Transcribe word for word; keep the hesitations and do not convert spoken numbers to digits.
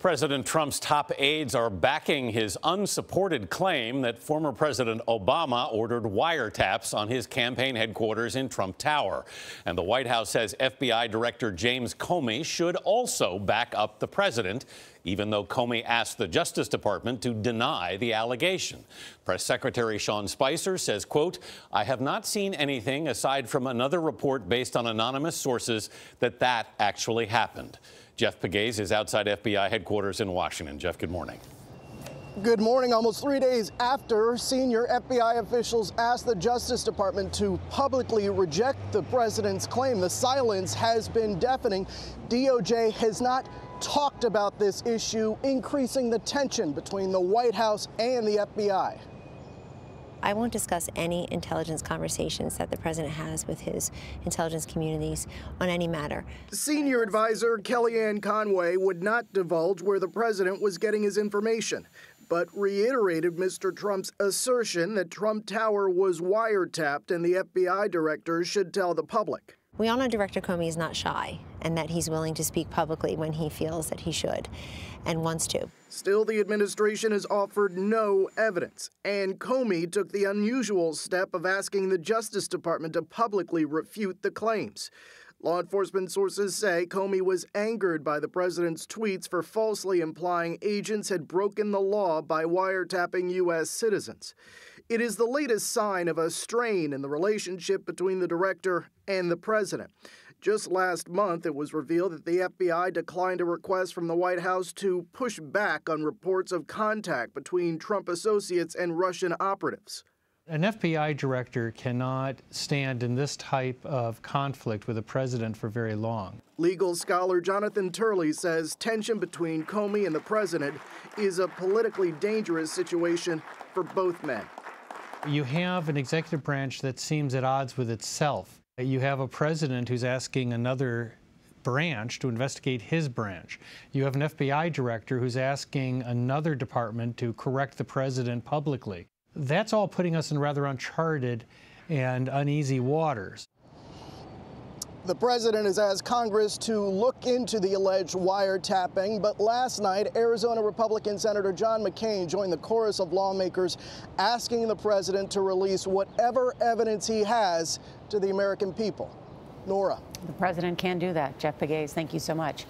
President Trump's top aides are backing his unsupported claim that former President Obama ordered wiretaps on his campaign headquarters in Trump Tower. And the White House says F B I Director James Comey should also back up the president, even though Comey asked the Justice Department to deny the allegation. Press Secretary Sean Spicer says, quote, "I have not seen anything aside from another report based on anonymous sources that that actually happened." Jeff Pegues is outside F B I headquarters in Washington. Jeff, good morning. Good morning. Almost three days after senior F B I officials asked the Justice Department to publicly reject the president's claim, the silence has been deafening. D O J has not talked about this issue, increasing the tension between the White House and the F B I. I won't discuss any intelligence conversations that the president has with his intelligence communities on any matter. Senior advisor Kellyanne Conway would not divulge where the president was getting his information, but reiterated Mister Trump's assertion that Trump Tower was wiretapped and the F B I director should tell the public. We all know Director Comey is not shy and that he's willing to speak publicly when he feels that he should and wants to. Still, the administration has offered no evidence, and Comey took the unusual step of asking the Justice Department to publicly refute the claims. Law enforcement sources say Comey was angered by the president's tweets for falsely implying agents had broken the law by wiretapping U S citizens. It is the latest sign of a strain in the relationship between the director and the president. Just last month, it was revealed that the F B I declined a request from the White House to push back on reports of contact between Trump associates and Russian operatives. An F B I director cannot stand in this type of conflict with the president for very long. Legal scholar Jonathan Turley says tension between Comey and the president is a politically dangerous situation for both men. You have an executive branch that seems at odds with itself. You have a president who's asking another branch to investigate his branch. You have an F B I director who's asking another department to correct the president publicly. That's all putting us in rather uncharted and uneasy waters. The president has asked Congress to look into the alleged wiretapping, but last night, Arizona Republican Senator John McCain joined the chorus of lawmakers asking the president to release whatever evidence he has to the American people. Nora. The president can do that. Jeff Pegues, thank you so much.